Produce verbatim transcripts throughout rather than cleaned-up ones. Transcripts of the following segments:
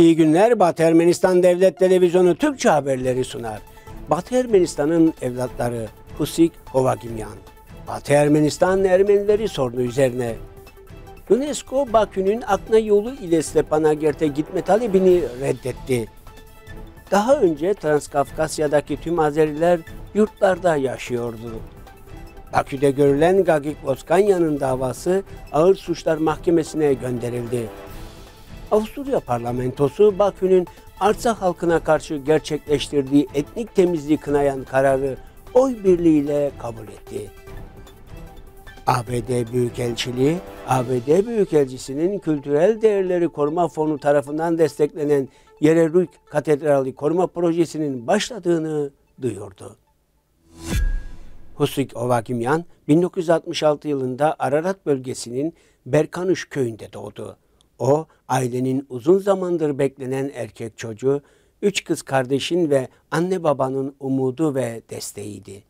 İyi günler. Batı Ermenistan Devlet Televizyonu Türkçe haberleri sunar. Batı Ermenistan'ın evlatları Husik Hovakimyan. Batı Ermenistan Ermenileri sorunu üzerine UNESCO Bakü'nün Akna yolu ile Stepanakert'e gitme talebini reddetti. Daha önce Transkafkasya'daki tüm Azeriler yurtlarda yaşıyordu. Bakü'de görülen Gagik Voskanyan'ın davası Ağır Suçlar Mahkemesi'ne gönderildi. Avusturya parlamentosu Bakü'nün Artsakh halkına karşı gerçekleştirdiği etnik temizliği kınayan kararı oy birliğiyle kabul etti. A B D Büyükelçiliği, A B D Büyükelçisi'nin Kültürel Değerleri Koruma Fonu tarafından desteklenen Yereruyk Katedrali Koruma Projesi'nin başladığını duyurdu. Husik Hovakimyan, bin dokuz yüz altmış altı yılında Ararat bölgesinin Berkanuş köyünde doğdu. O, ailenin uzun zamandır beklenen erkek çocuğu, üç kız kardeşin ve anne babanın umudu ve desteğiydi.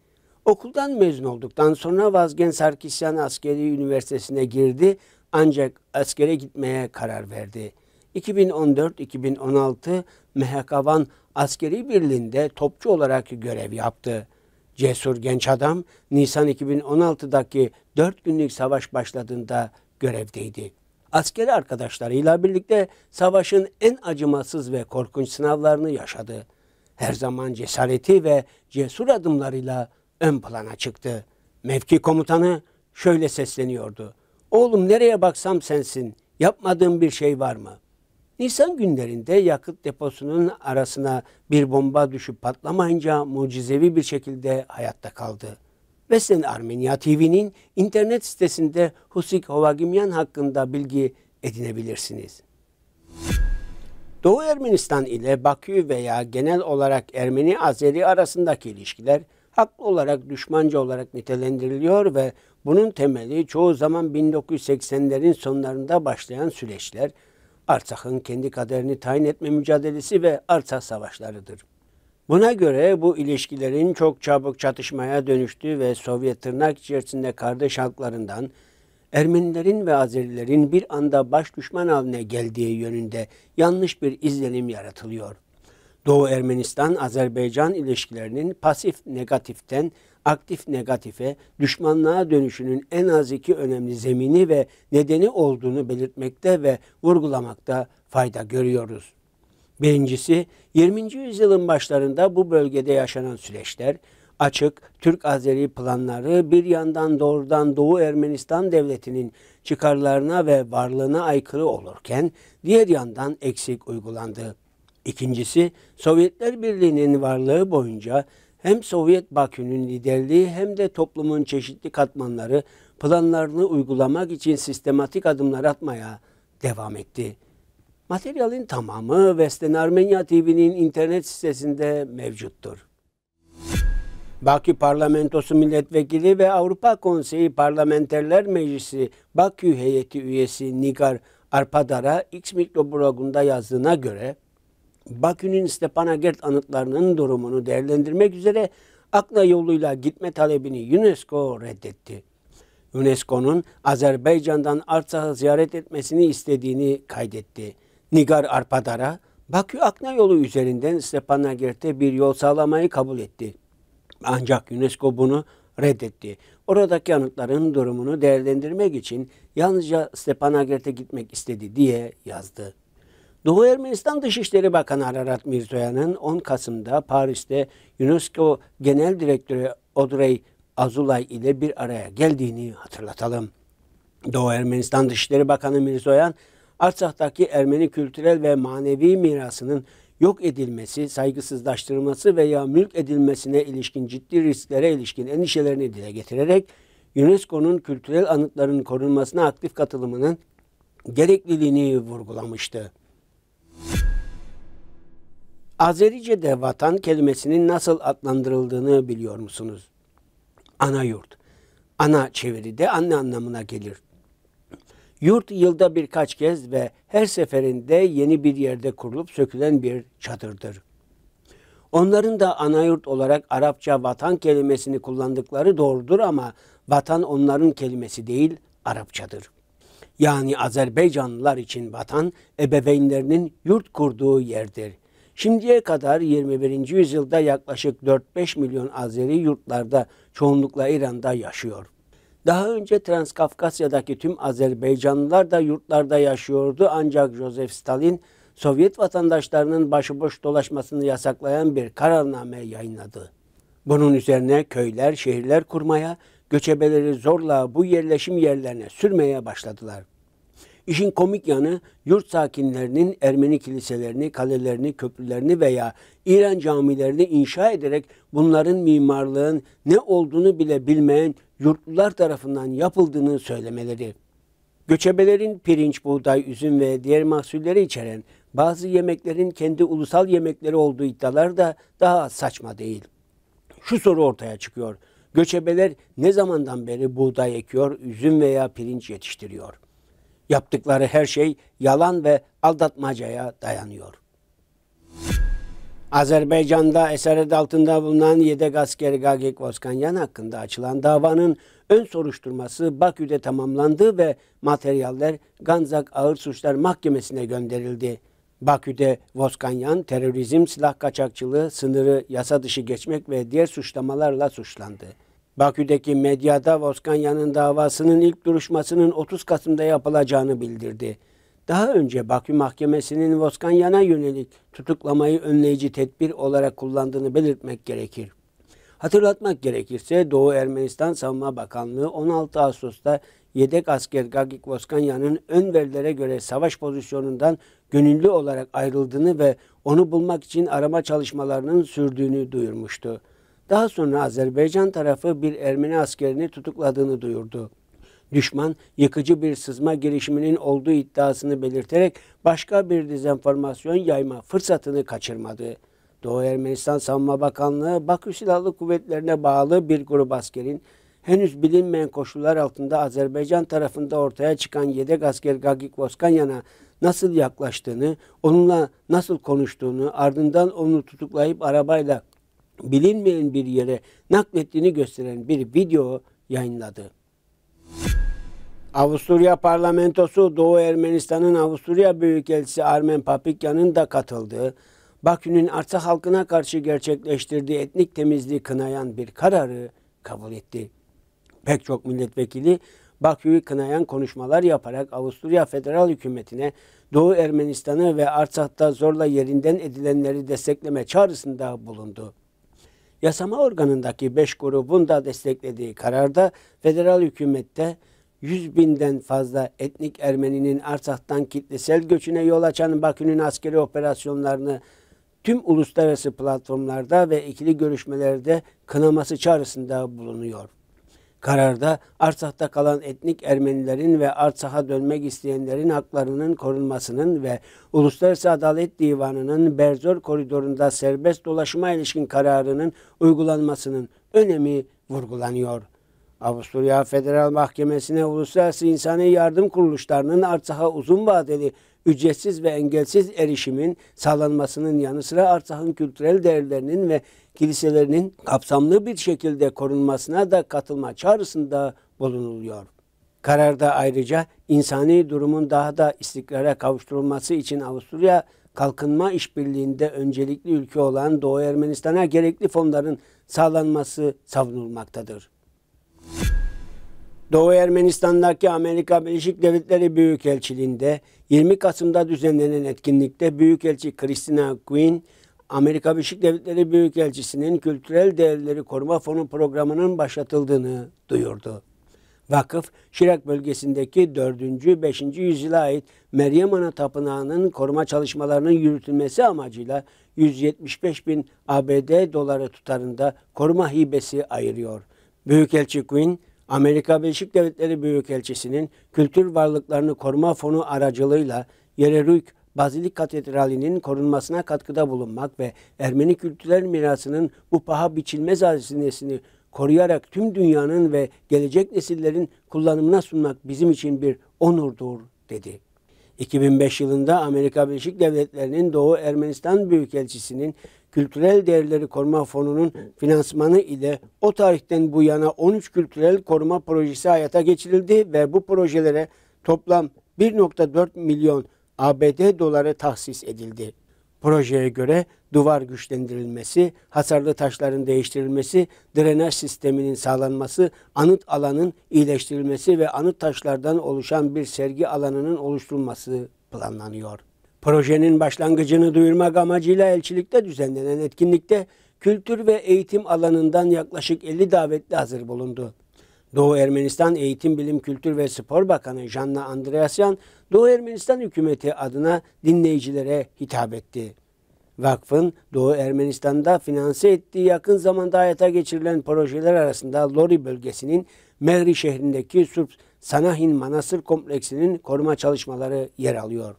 Okuldan mezun olduktan sonra Vazgen Sarkisyan Askeri Üniversitesi'ne girdi, ancak askere gitmeye karar verdi. iki bin on dört iki bin on altı Mekhavan Askeri Birliği'nde topçu olarak görev yaptı. Cesur genç adam, Nisan iki bin on altı'daki dört günlük savaş başladığında görevdeydi. Askeri arkadaşlarıyla birlikte savaşın en acımasız ve korkunç sınavlarını yaşadı. Her zaman cesareti ve cesur adımlarıyla ön plana çıktı. Mevki komutanı şöyle sesleniyordu. "Oğlum, nereye baksam sensin. Yapmadığın bir şey var mı?" Nisan günlerinde yakıt deposunun arasına bir bomba düşüp patlamayınca mucizevi bir şekilde hayatta kaldı. Vesen Armenia T V'nin internet sitesinde Husik Hovakimyan hakkında bilgi edinebilirsiniz. Doğu Ermenistan ile Bakü veya genel olarak Ermeni-Azeri arasındaki ilişkiler haklı olarak düşmanca olarak nitelendiriliyor ve bunun temeli çoğu zaman bin dokuz yüz seksenlerin sonlarında başlayan süreçler, Artsakh'ın kendi kaderini tayin etme mücadelesi ve Artsakh savaşlarıdır. Buna göre bu ilişkilerin çok çabuk çatışmaya dönüştüğü ve Sovyet tırnak içerisinde kardeş halklarından Ermenilerin ve Azerilerin bir anda baş düşman haline geldiği yönünde yanlış bir izlenim yaratılıyor. Doğu Ermenistan-Azerbaycan ilişkilerinin pasif negatiften aktif negatife, düşmanlığa dönüşünün en az iki önemli zemini ve nedeni olduğunu belirtmekte ve vurgulamakta fayda görüyoruz. Birincisi, yirminci yüzyılın başlarında bu bölgede yaşanan süreçler, açık Türk-Azeri planları bir yandan doğrudan Doğu Ermenistan Devleti'nin çıkarlarına ve varlığına aykırı olurken, diğer yandan eksik uygulandı. İkincisi, Sovyetler Birliği'nin varlığı boyunca hem Sovyet Bakü'nün liderliği hem de toplumun çeşitli katmanları planlarını uygulamak için sistematik adımlar atmaya devam etti. Materyalin tamamı Vazgen Armenia T V'nin internet sitesinde mevcuttur. Bakü Parlamentosu Milletvekili ve Avrupa Konseyi Parlamenterler Meclisi Bakü heyeti üyesi Nigar Arpadar'a X mikroblogunda yazdığına göre, Bakü'nün Stepanakert anıtlarının durumunu değerlendirmek üzere Akna yoluyla gitme talebini UNESCO reddetti. UNESCO'nun Azerbaycan'dan Artsakh'ı ziyaret etmesini istediğini kaydetti. Nigar Arpadar'a Bakü Akna yolu üzerinden Stepanakert'e bir yol sağlamayı kabul etti. Ancak UNESCO bunu reddetti. Oradaki anıtların durumunu değerlendirmek için yalnızca Stepanakert'e gitmek istedi diye yazdı. Doğu Ermenistan Dışişleri Bakanı Ararat Mirzoyan'ın on Kasım'da Paris'te UNESCO Genel Direktörü Audrey Azoulay ile bir araya geldiğini hatırlatalım. Doğu Ermenistan Dışişleri Bakanı Mirzoyan, Artsakh'taki Ermeni kültürel ve manevi mirasının yok edilmesi, saygısızlaştırılması veya mülk edilmesine ilişkin ciddi risklere ilişkin endişelerini dile getirerek, UNESCO'nun kültürel anıtların korunmasına aktif katılımının gerekliliğini vurgulamıştı. Azerice'de vatan kelimesinin nasıl adlandırıldığını biliyor musunuz? Ana yurt. Ana çeviride anne anlamına gelir. Yurt yılda birkaç kez ve her seferinde yeni bir yerde kurulup sökülen bir çadırdır. Onların da ana yurt olarak Arapça vatan kelimesini kullandıkları doğrudur ama vatan onların kelimesi değil, Arapçadır. yani Azerbaycanlılar için vatan ebeveynlerinin yurt kurduğu yerdir. Şimdiye kadar yirmi birinci yüzyılda yaklaşık dört beş milyon Azeri yurtlarda, çoğunlukla İran'da yaşıyor. Daha önce Transkafkasya'daki tüm Azerbaycanlılar da yurtlarda yaşıyordu, ancak Joseph Stalin Sovyet vatandaşlarının başıboş dolaşmasını yasaklayan bir kararname yayınladı. Bunun üzerine köyler, şehirler kurmaya, göçebeleri zorla bu yerleşim yerlerine sürmeye başladılar. İşin komik yanı, yurt sakinlerinin Ermeni kiliselerini, kalelerini, köprülerini veya İran camilerini inşa ederek bunların mimarlığın ne olduğunu bile bilmeyen yurtlular tarafından yapıldığını söylemeleri. Göçebelerin pirinç, buğday, üzüm ve diğer mahsulleri içeren bazı yemeklerin kendi ulusal yemekleri olduğu iddiaları da daha saçma değil. Şu soru ortaya çıkıyor. Göçebeler ne zamandan beri buğday ekiyor, üzüm veya pirinç yetiştiriyor? Yaptıkları her şey yalan ve aldatmacaya dayanıyor. Azerbaycan'da esaret altında bulunan yedek asker Gagik Voskanyan hakkında açılan davanın ön soruşturması Bakü'de tamamlandı ve materyaller Gançak Ağır Suçlar Mahkemesi'ne gönderildi. Bakü'de Voskanyan terörizm, silah kaçakçılığı, sınırı yasa dışı geçmek ve diğer suçlamalarla suçlandı. Bakü'deki medyada Voskanyan'ın davasının ilk duruşmasının otuz Kasım'da yapılacağını bildirdi. Daha önce Bakü Mahkemesi'nin Voskanyan'a yönelik tutuklamayı önleyici tedbir olarak kullandığını belirtmek gerekir. Hatırlatmak gerekirse Doğu Ermenistan Savunma Bakanlığı on altı Ağustos'ta yedek asker Gagik Voskanyan'ın ön verilere göre savaş pozisyonundan gönüllü olarak ayrıldığını ve onu bulmak için arama çalışmalarının sürdüğünü duyurmuştu. Daha sonra Azerbaycan tarafı bir Ermeni askerini tutukladığını duyurdu. Düşman yıkıcı bir sızma girişiminin olduğu iddiasını belirterek başka bir dezenformasyon yayma fırsatını kaçırmadı. Doğu Ermenistan Savunma Bakanlığı, Bakü Silahlı Kuvvetlerine bağlı bir grup askerin henüz bilinmeyen koşullar altında Azerbaycan tarafında ortaya çıkan yedek asker Gagik Voskanyan'a nasıl yaklaştığını, onunla nasıl konuştuğunu, ardından onu tutuklayıp arabayla bilinmeyen bir yere naklettiğini gösteren bir video yayınladı. Avusturya parlamentosu Doğu Ermenistan'ın Avusturya Büyükelçisi Armen Papikyan'ın da katıldığı, Bakü'nün Artsakh halkına karşı gerçekleştirdiği etnik temizliği kınayan bir kararı kabul etti. Pek çok milletvekili Bakü'yü kınayan konuşmalar yaparak Avusturya Federal Hükümeti'ne Doğu Ermenistan'ı ve Artsakh'ta zorla yerinden edilenleri destekleme çağrısında bulundu. Yasama organındaki beş grubun da desteklediği kararda federal hükümette yüz binden fazla etnik Ermeninin Artsakh'tan kitlesel göçüne yol açan Bakü'nün askeri operasyonlarını tüm uluslararası platformlarda ve ikili görüşmelerde kınaması çağrısında bulunuyor. Kararda Artsakh'ta kalan etnik Ermenilerin ve Artsakh'a dönmek isteyenlerin haklarının korunmasının ve Uluslararası Adalet Divanı'nın Berzor koridorunda serbest dolaşıma ilişkin kararının uygulanmasının önemi vurgulanıyor. Avusturya Federal Mahkemesi'ne Uluslararası İnsani Yardım Kuruluşlarının Artsakh'a uzun vadeli ücretsiz ve engelsiz erişimin sağlanmasının yanı sıra Artsakh'ın kültürel değerlerinin ve kiliselerinin kapsamlı bir şekilde korunmasına da katılma çağrısında bulunuluyor. Kararda ayrıca insani durumun daha da istikrara kavuşturulması için Avusturya Kalkınma İşbirliği'nde öncelikli ülke olan Doğu Ermenistan'a gerekli fonların sağlanması savunulmaktadır. Doğu Ermenistan'daki Amerika Birleşik Devletleri Büyükelçiliği'nde yirmi Kasım'da düzenlenen etkinlikte Büyükelçi Christina Quinn, Amerika Birleşik Devletleri Büyükelçisi'nin Kültürel Değerleri Koruma Fonu programının başlatıldığını duyurdu. Vakıf, Şirak bölgesindeki dördüncü beşinci yüzyıla ait Meryem Ana Tapınağı'nın koruma çalışmalarının yürütülmesi amacıyla yüz yetmiş beş bin A B D doları tutarında koruma hibesi ayırıyor. Büyükelçi Quinn, Amerika Birleşik Devletleri Büyükelçisi'nin Kültür Varlıklarını Koruma Fonu aracılığıyla Yereruyk Bazilik Katedrali'nin korunmasına katkıda bulunmak ve Ermeni kültürel mirasının bu paha biçilmez hazinesini koruyarak tüm dünyanın ve gelecek nesillerin kullanımına sunmak bizim için bir onurdur, dedi. iki bin beş yılında Amerika Birleşik Devletleri'nin Doğu Ermenistan Büyükelçisi'nin Kültürel Değerleri Koruma Fonu'nun finansmanı ile o tarihten bu yana on üç kültürel koruma projesi hayata geçirildi ve bu projelere toplam bir nokta dört milyon A B D doları tahsis edildi. Projeye göre duvar güçlendirilmesi, hasarlı taşların değiştirilmesi, drenaj sisteminin sağlanması, anıt alanın iyileştirilmesi ve anıt taşlardan oluşan bir sergi alanının oluşturulması planlanıyor. Projenin başlangıcını duyurmak amacıyla elçilikte düzenlenen etkinlikte kültür ve eğitim alanından yaklaşık elli davetli hazır bulundu. Doğu Ermenistan Eğitim, Bilim, Kültür ve Spor Bakanı Janna Andreasyan, Doğu Ermenistan hükümeti adına dinleyicilere hitap etti. Vakfın Doğu Ermenistan'da finanse ettiği yakın zamanda hayata geçirilen projeler arasında Lori bölgesinin Meri şehrindeki Sürp Sanahin Manastır Kompleksinin koruma çalışmaları yer alıyor.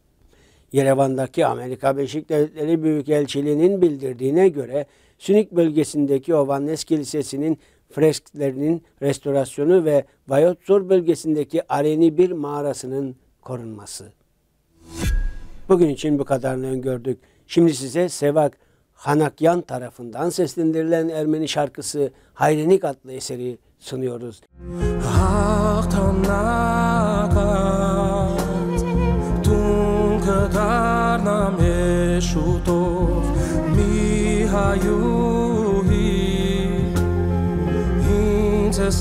Yerevan'daki Amerika Birleşik Devletleri Büyükelçiliği'nin bildirdiğine göre Sünik bölgesindeki Ovannes Kilisesi'nin fresklerinin restorasyonu ve Vajotzur bölgesindeki Areni Bir Mağarası'nın korunması. Bugün için bu kadarını öngördük. Şimdi size Sevak Hanakyan tarafından seslendirilen Ermeni şarkısı Hayrenik adlı eseri sunuyoruz.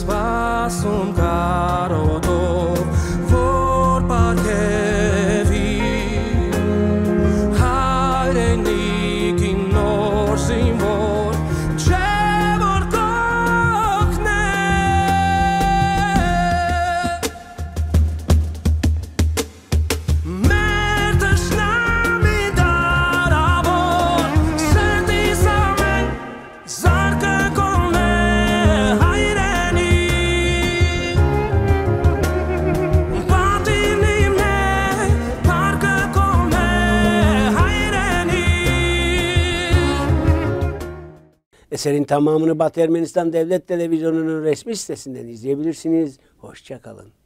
Спасум городов вор паркеви Хайреники норзимор чевор кокне Мертеш нами дарабор Серти замен Зарка коне Eserin tamamını Batı Ermenistan Devlet Televizyonu'nun resmi sitesinden izleyebilirsiniz. Hoşça kalın.